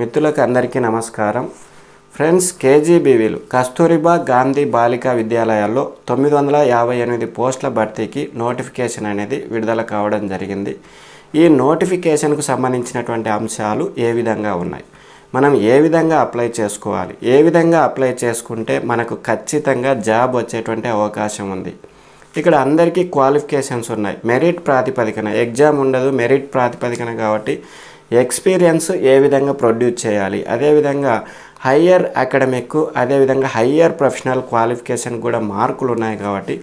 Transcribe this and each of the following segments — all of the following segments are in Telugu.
మిత్రులకు అందరికీ నమస్కారం ఫ్రెండ్స్ కేజీబీవీలు కస్తూరిబా గాంధీ బాలికా విద్యాలయాల్లో 958 పోస్టుల భర్తీకి నోటిఫికేషన్ అనేది విడుదల కావడం జరిగింది। ఈ నోటిఫికేషన్ కు సంబంధించినటువంటి అంశాలు ఏ విధంగా ఉన్నాయి, మనం ఏ విధంగా అప్లై చేసుకోవాలి, ఏ విధంగా అప్లై చేసుకుంటే మనకు ఖచ్చితంగా జాబ్ వచ్చేటువంటి అవకాశం ఉంది। ఇక్కడ అందరికీ క్వాలిఫికేషన్స్ ఉన్నాయి, మెరిట్ ప్రాతిపదికన ఎగ్జామ్ ఉండదు, మెరిట్ ప్రాతిపదికన కాబట్టి ఎక్స్పీరియన్స్ ఏ విధంగా ప్రొడ్యూస్ చేయాలి, అదే విధంగా హయ్యర్ అకాడమిక్ అదే విధంగా హయ్యర్ ప్రొఫెషనల్ క్వాలిఫికేషన్ కూడా మార్కులు ఉన్నాయి కాబట్టి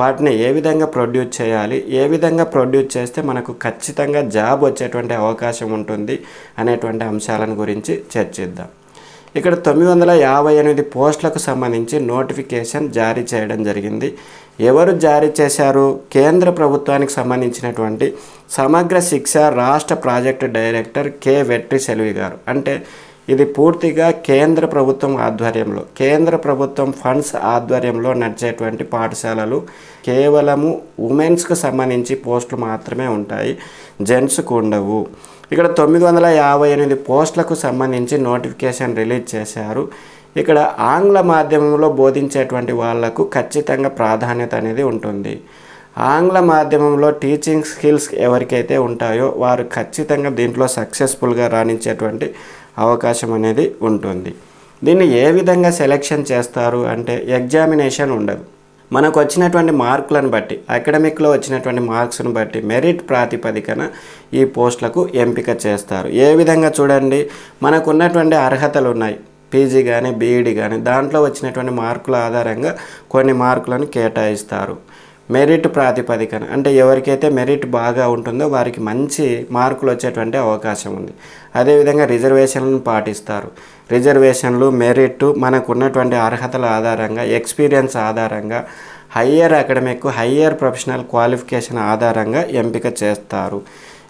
వాటిని ఏ విధంగా ప్రొడ్యూస్ చేయాలి, ఏ విధంగా ప్రొడ్యూస్ చేస్తే మనకు ఖచ్చితంగా జాబ్ వచ్చేటువంటి అవకాశం ఉంటుంది అనేటువంటి అంశాలను గురించి చర్చిద్దాం। ఇక్కడ 958 పోస్టులకు సంబంధించి నోటిఫికేషన్ జారీ చేయడం జరిగింది। ఎవరు జారీ చేశారు? కేంద్ర ప్రభుత్వానికి సంబంధించినటువంటి సమగ్ర శిక్ష రాష్ట్ర project director K Vetri Selvi గారు। అంటే ఇది పూర్తిగా కేంద్ర ప్రభుత్వం ఆధ్వర్యంలో, కేంద్ర ప్రభుత్వం ఫండ్స్ ఆధ్వర్యంలో నడిచేటువంటి పాఠశాలలు కేవలము ఉమెన్స్కు సంబంధించి పోస్టులు మాత్రమే ఉంటాయి, జెంట్స్కు ఉండవు। ఇక్కడ 958 పోస్టులకు సంబంధించి నోటిఫికేషన్ రిలీజ్ చేశారు। ఇక్కడ ఆంగ్ల మాధ్యమంలో బోధించేటువంటి వాళ్లకు ఖచ్చితంగా ప్రాధాన్యత అనేది ఉంటుంది। ఆంగ్ల మాధ్యమంలో టీచింగ్ స్కిల్స్ ఎవరికైతే ఉంటాయో వారు ఖచ్చితంగా దీంట్లో సక్సెస్ఫుల్గా రాణించేటువంటి అవకాశం అనేది ఉంటుంది। దీన్ని ఏ విధంగా సెలెక్షన్ చేస్తారు అంటే ఎగ్జామినేషన్ ఉండదు, మనకు వచ్చినటువంటి మార్కులను బట్టి, అకాడమిక్లో వచ్చినటువంటి మార్క్స్ను బట్టి మెరిట్ ప్రాతిపదికన ఈ పోస్టులకు ఎంపిక చేస్తారు। ఏ విధంగా చూడండి, మనకు ఉన్నటువంటి అర్హతలు ఉన్నాయి, పీజీ కానీ బీఈడి కానీ, దాంట్లో వచ్చినటువంటి మార్కుల ఆధారంగా కొన్ని మార్కులను కేటాయిస్తారు। మెరిట్ ప్రాతిపదికన అంటే ఎవరికైతే మెరిట్ బాగా ఉంటుందో వారికి మంచి మార్కులు వచ్చేటువంటి అవకాశం ఉంది। అదేవిధంగా రిజర్వేషన్లను పాటిస్తారు, రిజర్వేషన్లు మెరిట్ మనకు ఉన్నటువంటి అర్హతల ఆధారంగా ఎక్స్పీరియన్స్ ఆధారంగా higher academic higher professional qualification ఆధారంగా ఎంపిక చేస్తారు।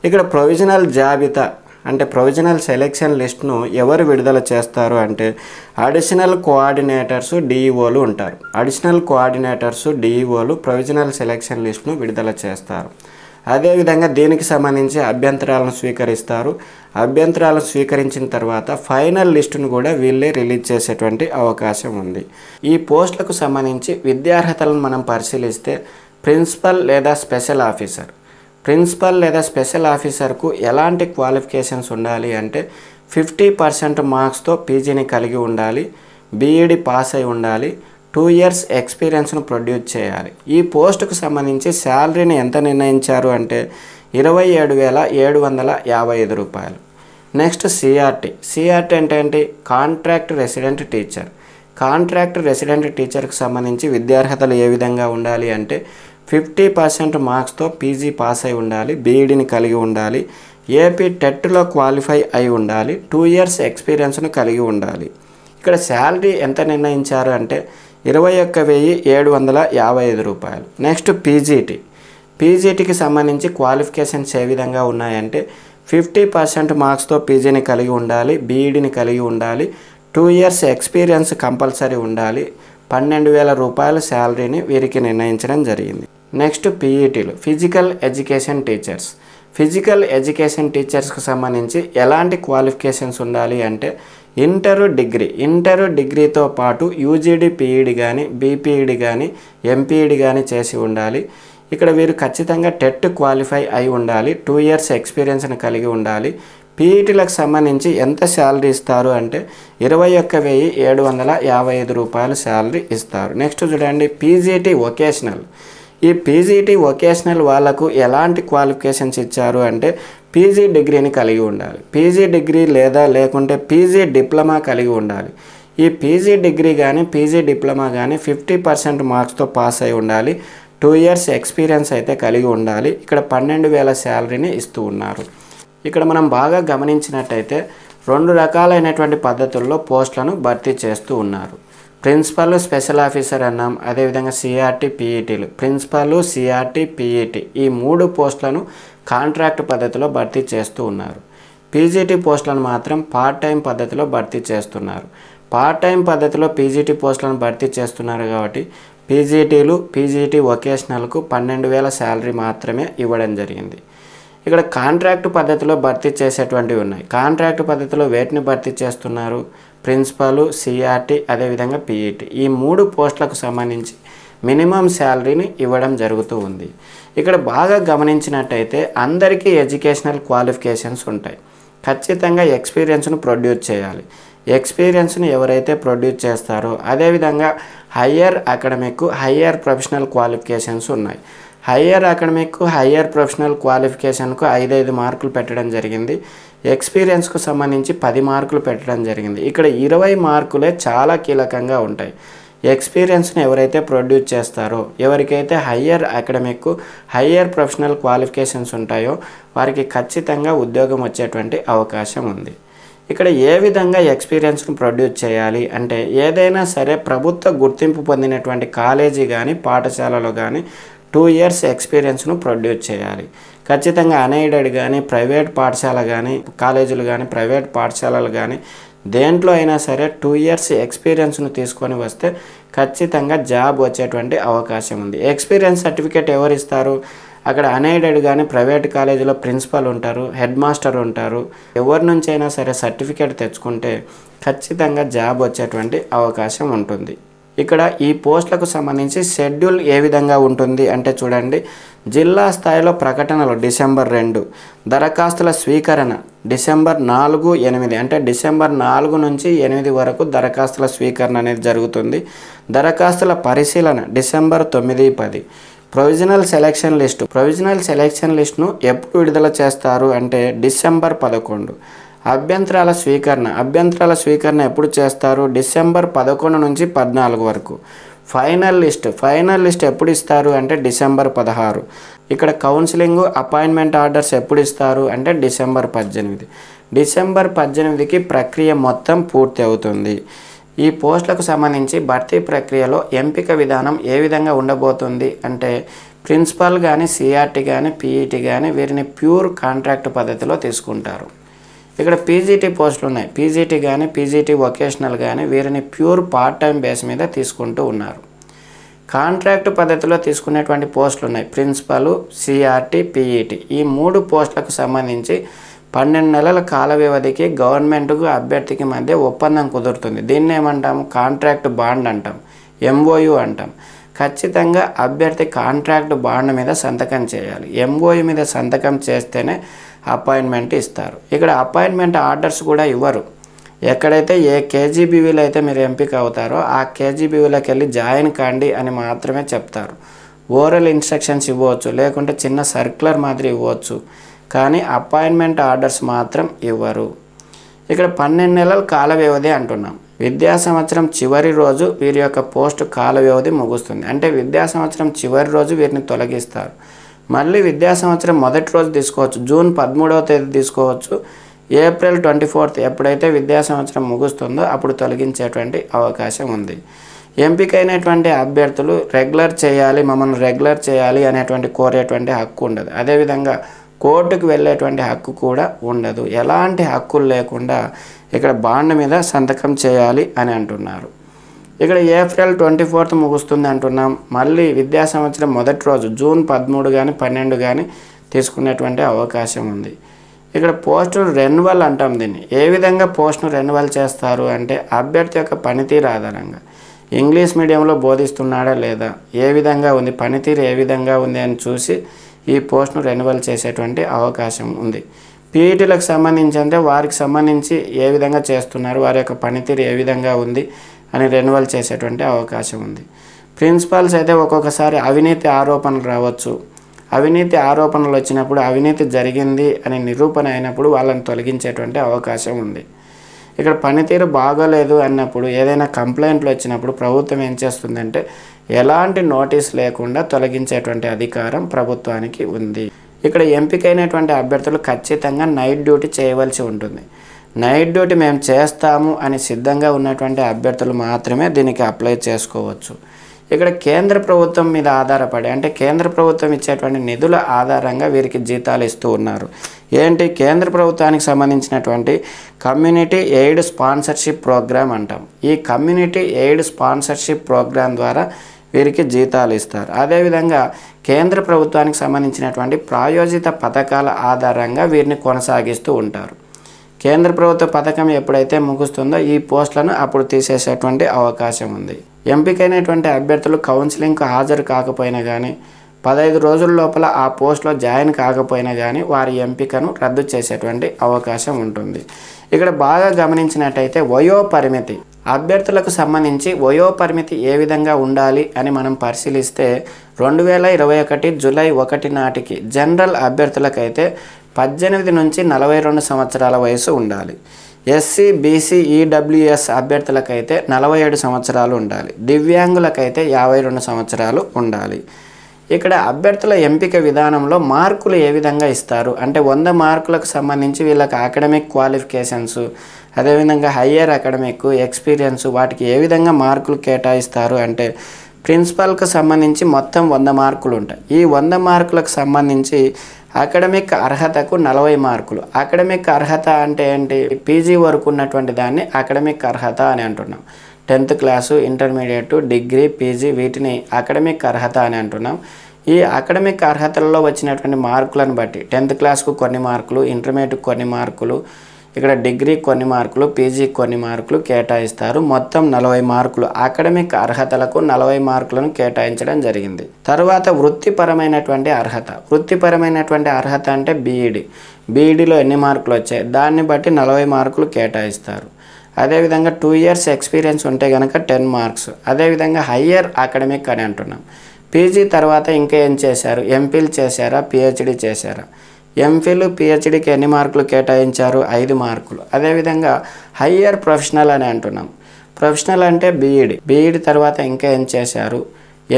ఇక్కడ ప్రొవిజనల్ జాబితా అంటే ప్రొవిజనల్ సెలెక్షన్ లిస్ట్ను ఎవరు విడుదల చేస్తారు అంటే అడిషనల్ కోఆర్డినేటర్స్ డిఈఓలు ఉంటారు, అడిషనల్ కోఆర్డినేటర్స్ డిఈఓలు ప్రొవిజనల్ సెలెక్షన్ లిస్ట్ను విడుదల చేస్తారు। అదేవిధంగా దీనికి సంబంధించి అభ్యంతరాలను స్వీకరిస్తారు, అభ్యంతరాలను స్వీకరించిన తర్వాత ఫైనల్ లిస్టును కూడా వీళ్ళే రిలీజ్ చేసేటువంటి అవకాశం ఉంది। ఈ పోస్టులకు సంబంధించి విద్యార్హతలను మనం పరిశీలిస్తే ప్రిన్సిపల్ లేదా స్పెషల్ ఆఫీసర్, ప్రిన్సిపల్ లేదా స్పెషల్ ఆఫీసర్కు ఎలాంటి క్వాలిఫికేషన్స్ ఉండాలి అంటే 50% మార్క్స్తో పీజీని కలిగి ఉండాలి, బీఈడి పాస్ అయి ఉండాలి, 2 years ఎక్స్పీరియన్స్ను ప్రొడ్యూస్ చేయాలి। ఈ పోస్టుకు సంబంధించి శాలరీని ఎంత నిర్ణయించారు అంటే 27,755 రూపాయలు। నెక్స్ట్ సిఆర్టీ, సిఆర్టీ అంటే ఏంటి? Contract resident teacher, contract resident టీచర్కి సంబంధించి విద్యార్హతలు ఏ విధంగా ఉండాలి అంటే 50% మార్క్స్తో పీజీ పాస్ అయి ఉండాలి, బీఈడిని కలిగి ఉండాలి, ఏపీ టెట్లో క్వాలిఫై అయి ఉండాలి, 2 years ఎక్స్పీరియన్స్ను కలిగి ఉండాలి। ఇక్కడ శాలరీ ఎంత నిర్ణయించారు అంటే 21,755 రూపాయలు। నెక్స్ట్ పీజీటీ, పీజీటీకి సంబంధించి క్వాలిఫికేషన్స్ ఏ విధంగా ఉన్నాయంటే 50% మార్క్స్తో పీజీని కలిగి ఉండాలి, బీఈడిని కలిగి ఉండాలి, 2 years ఎక్స్పీరియన్స్ కంపల్సరీ ఉండాలి, 12,000 రూపాయలు శాలరీని వీరికి నిర్ణయించడం జరిగింది। నెక్స్ట్ పీఈటీలు, physical education teachers, physical education టీచర్స్కి సంబంధించి ఎలాంటి క్వాలిఫికేషన్స్ ఉండాలి అంటే ఇంటర్ డిగ్రీతో పాటు యూజీడీ పీఈడి కానీ, బీపీఈడి కానీ, ఎంపీఈడి కానీ చేసి ఉండాలి। ఇక్కడ వీరు ఖచ్చితంగా టెట్ క్వాలిఫై అయి ఉండాలి, 2 years ఎక్స్పీరియన్స్ని కలిగి ఉండాలి। పీఈటీలకు సంబంధించి ఎంత శాలరీ ఇస్తారు అంటే 21,755 రూపాయలు శాలరీ ఇస్తారు। నెక్స్ట్ చూడండి పీజీటీ వొకేషనల్, ఈ పీజీటీ వొకేషనల్ వాళ్ళకు ఎలాంటి క్వాలిఫికేషన్స్ ఇచ్చారు అంటే పీజీ డిగ్రీని కలిగి ఉండాలి, పీజీ డిగ్రీ లేదా లేకుంటే పీజీ డిప్లొమా కలిగి ఉండాలి। ఈ పీజీ డిగ్రీ కానీ పీజీ డిప్లొమా కానీ 50% మార్క్స్తో పాస్ అయి ఉండాలి, 2 years ఎక్స్పీరియన్స్ అయితే కలిగి ఉండాలి। ఇక్కడ 12,000 శాలరీని ఇస్తూ ఉన్నారు। ఇక్కడ మనం బాగా గమనించినట్టయితే 2 రకాలైనటువంటి పద్ధతుల్లో పోస్టులను భర్తీ చేస్తూ ఉన్నారు, ప్రిన్సిపల్ స్పెషల్ ఆఫీసర్ అన్నాం, అదేవిధంగా సిఆర్టీ పీఈటీలు, ప్రిన్సిపల్ సిఆర్టీ పీఈటీ ఈ 3 పోస్టులను కాంట్రాక్ట్ పద్ధతిలో భర్తీ చేస్తూ ఉన్నారు। పీజీటీ పోస్టులను మాత్రం పార్ట్ టైం పద్ధతిలో భర్తీ చేస్తున్నారు, పార్ట్ టైం పద్ధతిలో పీజీటీ పోస్టులను భర్తీ చేస్తున్నారు కాబట్టి పీజీటీలు పీజీటీ వొకేషనల్కు 12,000 శాలరీ మాత్రమే ఇవ్వడం జరిగింది। ఇక్కడ కాంట్రాక్ట్ పద్ధతిలో భర్తీ చేసేటువంటివి ఉన్నాయి. కాంట్రాక్ట్ పద్ధతిలో వేటిని భర్తీ చేస్తున్నారు? ప్రిన్సిపల్, సిఆర్టీ, అదేవిధంగా పీఈటీ. ఈ మూడు పోస్టులకు సంబంధించి మినిమం శాలరీని ఇవ్వడం జరుగుతూ ఉంది. ఇక్కడ బాగా గమనించినట్టయితే అందరికీ ఎడ్యుకేషనల్ క్వాలిఫికేషన్స్ ఉంటాయి. ఖచ్చితంగా ఎక్స్పీరియన్స్ను ప్రొడ్యూస్ చేయాలి. ఎక్స్పీరియన్స్ని ఎవరైతే ప్రొడ్యూస్ చేస్తారో, అదేవిధంగా higher academic, higher professional qualifications ఉన్నాయి. హయ్యర్ అకాడమిక్, హయ్యర్ ప్రొఫెషనల్ క్వాలిఫికేషన్కు 5-5 మార్కులు పెట్టడం జరిగింది. ఎక్స్పీరియన్స్కు సంబంధించి 10 మార్కులు పెట్టడం జరిగింది. ఇక్కడ 20 మార్కులే చాలా కీలకంగా ఉంటాయి. ఎక్స్పీరియన్స్ని ఎవరైతే ప్రొడ్యూస్ చేస్తారో, ఎవరికైతే higher academic, higher professional qualifications ఉంటాయో వారికి ఖచ్చితంగా ఉద్యోగం వచ్చేటువంటి అవకాశం ఉంది. ఇక్కడ ఏ విధంగా ఎక్స్పీరియన్స్ను ప్రొడ్యూస్ చేయాలి అంటే, ఏదైనా సరే ప్రభుత్వ గుర్తింపు పొందినటువంటి కాలేజీ కానీ పాఠశాలలో కానీ 2 years ఎక్స్పీరియన్స్ను ప్రొడ్యూస్ చేయాలి. ఖచ్చితంగా అన్ఎయిడెడ్ కానీ, ప్రైవేట్ పాఠశాల కానీ, కాలేజీలు కానీ, ప్రైవేట్ పాఠశాలలు కానీ, దేంట్లో అయినా సరే 2 years ఎక్స్పీరియన్స్ను తీసుకొని వస్తే ఖచ్చితంగా జాబ్ వచ్చేటువంటి అవకాశం ఉంది. ఎక్స్పీరియన్స్ సర్టిఫికేట్ ఎవరు ఇస్తారు? అక్కడ అన్ఎయిడెడ్ కానీ ప్రైవేట్ కాలేజీలో ప్రిన్సిపల్ ఉంటారు, హెడ్ మాస్టర్ ఉంటారు. ఎవరి నుంచైనా సరే సర్టిఫికేట్ తెచ్చుకుంటే ఖచ్చితంగా జాబ్ వచ్చేటువంటి అవకాశం ఉంటుంది. ఇక్కడ ఈ పోస్టులకు సంబంధించి షెడ్యూల్ ఏ విధంగా ఉంటుంది అంటే చూడండి, జిల్లా స్థాయిలో ప్రకటనలు డిసెంబర్ 2, దరఖాస్తుల స్వీకరణ డిసెంబర్ 4, 8 అంటే డిసెంబర్ 4 నుంచి 8 వరకు దరఖాస్తుల స్వీకరణ అనేది జరుగుతుంది. దరఖాస్తుల పరిశీలన December 9, 10. Provisional selection list, provisional selection లిస్టును ఎప్పుడు విడుదల చేస్తారు అంటే డిసెంబర్ 11. అభ్యంతరాల స్వీకరణ, అభ్యంతరాల స్వీకరణ ఎప్పుడు చేస్తారు? డిసెంబర్ 11 నుంచి 14 వరకు. ఫైనల్ లిస్ట్, ఫైనల్ లిస్ట్ ఎప్పుడు ఇస్తారు అంటే డిసెంబర్ 16. ఇక్కడ కౌన్సిలింగ్, అపాయింట్మెంట్ ఆర్డర్స్ ఎప్పుడు ఇస్తారు అంటే డిసెంబర్ 18. డిసెంబర్ 18కి ప్రక్రియ మొత్తం పూర్తి అవుతుంది. ఈ పోస్టులకు సంబంధించి భర్తీ ప్రక్రియలో ఎంపిక విధానం ఏ విధంగా ఉండబోతుంది అంటే, ప్రిన్సిపల్ కానీ, సిఆర్టీ కానీ, పీఈటీ కానీ వీరిని ప్యూర్ కాంట్రాక్ట్ పద్ధతిలో తీసుకుంటారు. ఇక్కడ పీజీటీ పోస్టులు ఉన్నాయి. పీజీటీ కానీ, పీజీటీ వొకేషనల్ కానీ వీరిని ప్యూర్ పార్ట్ టైం బేస్ మీద తీసుకుంటూ ఉన్నారు. కాంట్రాక్ట్ పద్ధతిలో తీసుకునేటువంటి పోస్టులు ఉన్నాయి. ప్రిన్సిపల్, సిఆర్టీ, పీఈటీ ఈ 3 పోస్టులకు సంబంధించి 12 నెలల కాల వ్యవధికి గవర్నమెంట్కు అభ్యర్థికి మధ్య ఒప్పందం కుదురుతుంది. దీన్ని ఏమంటాము? కాంట్రాక్ట్ బాండ్ అంటాం, ఎంఓయు అంటాం. ఖచ్చితంగా అభ్యర్థి కాంట్రాక్ట్ బాండ్ మీద సంతకం చేయాలి. ఎంఓయు మీద సంతకం చేస్తేనే అపాయింట్మెంట్ ఇస్తారు. ఇక్కడ అపాయింట్మెంట్ ఆర్డర్స్ కూడా ఇవ్వరు. ఎక్కడైతే ఏ కేజీబీవీలో అయితే మీరు ఎంపిక అవుతారో ఆ కేజీబీవీలోకి వెళ్ళి జాయిన్ కాండి అని మాత్రమే చెప్తారు. ఓరల్ ఇన్స్ట్రక్షన్స్ ఇవ్వచ్చు, లేకుంటే చిన్న సర్క్యులర్ మాదిరి ఇవ్వచ్చు, కానీ అపాయింట్మెంట్ ఆర్డర్స్ మాత్రం ఇవ్వరు. ఇక్కడ 12 నెలల కాల వ్యవధి అంటున్నాం. విద్యా సంవత్సరం చివరి రోజు వీరి యొక్క పోస్టు కాల వ్యవధి ముగుస్తుంది. అంటే విద్యా సంవత్సరం చివరి రోజు వీరిని తొలగిస్తారు. మళ్ళీ విద్యా సంవత్సరం మొదటి రోజు తీసుకోవచ్చు, జూన్ 13వ తేదీ తీసుకోవచ్చు. ఏప్రిల్ 24 ఎప్పుడైతే విద్యా సంవత్సరం ముగుస్తుందో అప్పుడు తొలగించేటువంటి అవకాశం ఉంది. ఎంపికైనటువంటి అభ్యర్థులు రెగ్యులర్ చేయాలి, మమ్మల్ని రెగ్యులర్ చేయాలి అనేటువంటి కోరేటువంటి హక్కు ఉండదు. అదేవిధంగా కోర్టుకు వెళ్ళేటువంటి హక్కు కూడా ఉండదు. ఎలాంటి హక్కులు లేకుండా ఇక్కడ బాండ్ మీద సంతకం చేయాలి అని అంటున్నారు. ఇక్కడ ఏప్రిల్ 24 ముగుస్తుంది అంటున్నాం. మళ్ళీ విద్యా సంవత్సరం మొదటి రోజు జూన్ 13 కానీ 12 కానీ తీసుకునేటువంటి అవకాశం ఉంది. ఇక్కడ పోస్ట్ రెన్యువల్ అంటాం దీన్ని. ఏ విధంగా పోస్ట్ను రెన్యువల్ చేస్తారు అంటే, అభ్యర్థి యొక్క పనితీరు ఆధారంగా ఇంగ్లీష్ మీడియంలో బోధిస్తున్నాడా లేదా, ఏ విధంగా ఉంది, పనితీరు ఏ విధంగా ఉంది అని చూసి ఈ పోస్ట్ను రెన్యువల్ చేసేటువంటి అవకాశం ఉంది. పీఈటీలకు సంబంధించి అంటే వారికి సంబంధించి ఏ విధంగా చేస్తున్నారు, వారి యొక్క పనితీరు ఏ విధంగా ఉంది అని రెన్యువల్ చేసేటువంటి అవకాశం ఉంది. ప్రిన్సిపల్స్ అయితే ఒక్కొక్కసారి అవినీతి ఆరోపణలు రావచ్చు. అవినీతి ఆరోపణలు వచ్చినప్పుడు, అవినీతి జరిగింది అని నిరూపణ అయినప్పుడు వాళ్ళని తొలగించేటువంటి అవకాశం ఉంది. ఇక్కడ పనితీరు బాగోలేదు అన్నప్పుడు, ఏదైనా కంప్లైంట్లు వచ్చినప్పుడు ప్రభుత్వం ఏం చేస్తుందంటే ఎలాంటి నోటీస్ లేకుండా తొలగించేటువంటి అధికారం ప్రభుత్వానికి ఉంది. ఇక్కడ ఎంపికైనటువంటి అభ్యర్థులు ఖచ్చితంగా నైట్ డ్యూటీ చేయవలసి ఉంటుంది. నైట్ డ్యూటీ మేము చేస్తాము అని సిద్ధంగా ఉన్నటువంటి అభ్యర్థులు మాత్రమే దీనికి అప్లై చేసుకోవచ్చు. ఇక్కడ కేంద్ర ప్రభుత్వం మీద ఆధారపడి, అంటే కేంద్ర ప్రభుత్వం ఇచ్చేటువంటి నిధుల ఆధారంగా వీరికి జీతాలు ఇస్తూ ఉన్నారు. ఏంటి? కేంద్ర ప్రభుత్వానికి సంబంధించినటువంటి కమ్యూనిటీ ఎయిడ్ స్పాన్సర్షిప్ ప్రోగ్రామ్ అంటాం. ఈ కమ్యూనిటీ ఎయిడ్ స్పాన్సర్షిప్ ప్రోగ్రాం ద్వారా వీరికి జీతాలు ఇస్తారు. అదే విధంగా కేంద్ర ప్రభుత్వానికి సంబంధించినటువంటి ప్రాయోజిత పథకాల ఆధారంగా వీరిని కొనసాగిస్తూ ఉంటారు. కేంద్ర ప్రభుత్వ పథకం ఎప్పుడైతే ముగుస్తుందో ఈ పోస్టులను అప్పుడు తీసేసేటువంటి అవకాశం ఉంది. ఎంపికైనటువంటి అభ్యర్థులు కౌన్సిలింగ్కు హాజరు కాకపోయినా కానీ 15 రోజుల లోపల ఆ పోస్టులో జాయిన్ కాకపోయినా కానీ వారి ఎంపికను రద్దు చేసేటువంటి అవకాశం ఉంటుంది. ఇక్కడ బాగా గమనించినట్టయితే వయోపరిమితి, అభ్యర్థులకు సంబంధించి వయోపరిమితి ఏ విధంగా ఉండాలి అని మనం పరిశీలిస్తే 2021 జూలై 1 నాటికి జనరల్ అభ్యర్థులకైతే 18 నుంచి 42 సంవత్సరాల వయసు ఉండాలి. ఎస్సీ, బీసీ, ఈడబ్ల్యూఎస్ అభ్యర్థులకైతే 47 సంవత్సరాలు ఉండాలి. దివ్యాంగులకైతే 52 సంవత్సరాలు ఉండాలి. ఇక్కడ అభ్యర్థుల ఎంపిక విధానంలో మార్కులు ఏ విధంగా ఇస్తారు అంటే 100 మార్కులకు సంబంధించి వీళ్ళకి అకాడమిక్ క్వాలిఫికేషన్స్, అదేవిధంగా హయ్యర్ అకాడమిక్ ఎక్స్పీరియన్స్, వాటికి ఏ విధంగా మార్కులు కేటాయిస్తారు అంటే ప్రిన్సిపల్కి సంబంధించి మొత్తం 100 మార్కులు ఉంటాయి. ఈ 100 మార్కులకు సంబంధించి అకాడమిక్ అర్హతకు 40 మార్కులు. అకాడమిక్ అర్హత అంటే ఏంటి? పీజీ వరకు ఉన్నటువంటి దాన్ని అకాడమిక్ అర్హత అని అంటున్నాం. 10th class, intermediate, degree, PG వీటిని అకాడమిక్ అర్హత అని అంటున్నాం. ఈ అకాడమిక్ అర్హతల్లో వచ్చినటువంటి మార్కులను బట్టి 10th క్లాస్కు కొన్ని మార్కులు, ఇంటర్మీడియట్కు కొన్ని మార్కులు, ఇక్కడ డిగ్రీ కొన్ని మార్కులు, పీజీ కొన్ని మార్కులు కేటాయిస్తారు. మొత్తం 40 మార్కులు అకాడమిక్ అర్హతలకు 40 మార్కులను కేటాయించడం జరిగింది. తర్వాత వృత్తిపరమైనటువంటి అర్హత, వృత్తిపరమైనటువంటి అర్హత అంటే బీఈడి. బీఈడిలో ఎన్ని మార్కులు వచ్చాయి దాన్ని బట్టి 40 మార్కులు కేటాయిస్తారు. అదేవిధంగా 2 years ఎక్స్పీరియన్స్ ఉంటే కనుక 10 మార్క్స్. అదేవిధంగా హయ్యర్ అకాడమిక్ అని అంటున్నాం. పీజీ తర్వాత ఇంకా ఏం చేశారు? M.Phil చేశారా, PhD చేశారా? M.Phil, PhDకి ఎన్ని మార్కులు కేటాయించారు? 5 మార్కులు. అదేవిధంగా హయ్యర్ ప్రొఫెషనల్ అని అంటున్నాం. ప్రొఫెషనల్ అంటే బీఈడి. బీఈడి తర్వాత ఇంకా ఏం చేశారు?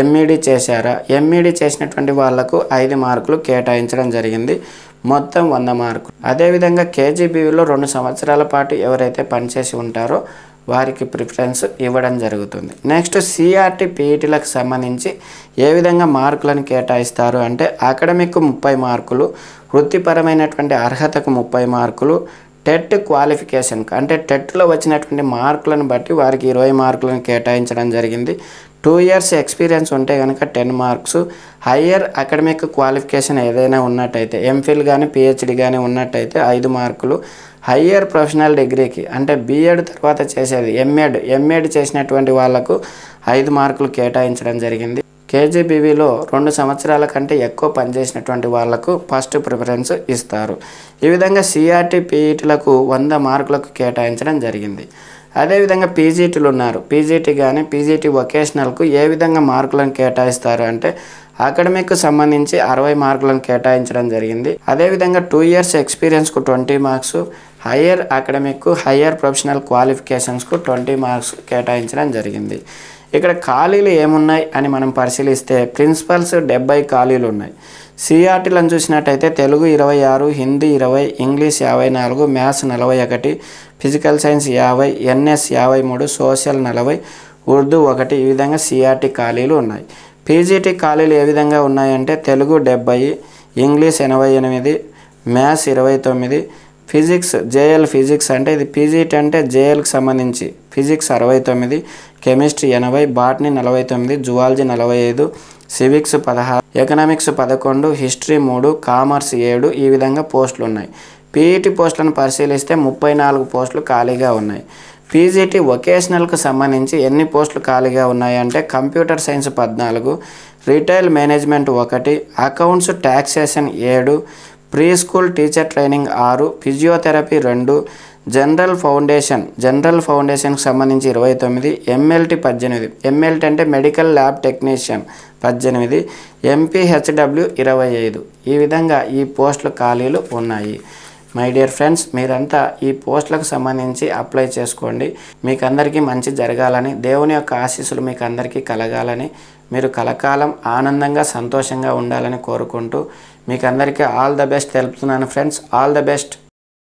M.Ed చేశారా? M.Ed చేసినటువంటి వాళ్లకు 5 మార్కులు కేటాయించడం జరిగింది. మొత్తం 100 మార్కులు. అదేవిధంగా KGBVలో 2 సంవత్సరాల పాటు ఎవరైతే పనిచేసి ఉంటారో వారికి ప్రిఫరెన్స్ ఇవ్వడం జరుగుతుంది. నెక్స్ట్ CRT PETలకు సంబంధించి ఏ విధంగా మార్కులను కేటాయిస్తారు అంటే అకాడమిక్ 30 మార్కులు, వృత్తిపరమైనటువంటి అర్హతకు 30 మార్కులు, టెట్ క్వాలిఫికేషన్కి అంటే టెట్లో వచ్చినటువంటి మార్కులను బట్టి వారికి 20 మార్కులను కేటాయించడం జరిగింది. 2 years ఎక్స్పీరియన్స్ ఉంటే కనుక 10 మార్క్స్, హయ్యర్ అకాడమిక్ క్వాలిఫికేషన్ ఏదైనా ఉన్నట్టయితే M.Phil కానీ PhD కానీ ఉన్నట్టయితే 5 మార్కులు, హయ్యర్ ప్రొఫెషనల్ డిగ్రీకి అంటే BEd తర్వాత చేసేది M.Ed చేసినటువంటి వాళ్లకు 5 మార్కులు కేటాయించడం జరిగింది. KGBVలో 2 సంవత్సరాల కంటే ఎక్కువ పనిచేసినటువంటి వాళ్లకు ఫస్ట్ ప్రిఫరెన్స్ ఇస్తారు. ఈ విధంగా CRT PETలకు 100 మార్కులకు కేటాయించడం జరిగింది. అదేవిధంగా PGTలు ఉన్నారు. PGT కానీ PGT వొకేషనల్కు ఏ విధంగా మార్కులను కేటాయిస్తారు అంటే అకాడమిక్కు సంబంధించి 60 మార్కులను కేటాయించడం జరిగింది. అదేవిధంగా 2 years ఎక్స్పీరియన్స్కు 20 మార్క్స్, హయ్యర్ అకాడమిక్కు హయ్యర్ ప్రొఫెషనల్ క్వాలిఫికేషన్స్కు 20 మార్క్స్ కేటాయించడం జరిగింది. ఇక్కడ ఖాళీలు ఏమున్నాయి అని మనం పరిశీలిస్తే ప్రిన్సిపల్స్ 70 ఖాళీలు ఉన్నాయి. CRTలను చూసినట్టయితే Telugu 26, Hindi 20, English 54, maths 41, physical science 50, NS 53, social 40, Urdu 1. ఈ విధంగా CRT ఖాళీలు ఉన్నాయి. PGT ఖాళీలు ఏ విధంగా ఉన్నాయంటే Telugu 70, English 88, maths 29, physics JL physics అంటే ఇది PGT అంటే JLకి సంబంధించి physics 69, chemistry 80, botany 49, zoology 45, civics 16, economics 11, history 3, commerce 7. ఈ విధంగా పోస్టులు ఉన్నాయి. PET పోస్టులను పరిశీలిస్తే 34 పోస్టులు ఖాళీగా ఉన్నాయి. PGT వొకేషనల్కు సంబంధించి ఎన్ని పోస్టులు ఖాళీగా ఉన్నాయంటే computer science 14, retail management 1, accounts taxation 7, pre school teacher training 6, physiotherapy 2, general ఫౌండేషన్కి సంబంధించి 29, MLT 18, MLT అంటే మెడికల్ ల్యాబ్ టెక్నీషియన్ 18, MPHDW 25. ఈ విధంగా ఈ పోస్టులు ఖాళీలు ఉన్నాయి. మై డియర్ ఫ్రెండ్స్, మీరంతా ఈ పోస్టులకు సంబంధించి అప్లై చేసుకోండి. మీకు అందరికీ మంచి జరగాలని, దేవుని యొక్క ఆశీస్సులు మీకు అందరికీ కలగాలని, మీరు కలకాలం ఆనందంగా సంతోషంగా ఉండాలని కోరుకుంటూ మీకు అందరికీ ఆల్ ద బెస్ట్ తెలుపుతున్నాను ఫ్రెండ్స్. All the best.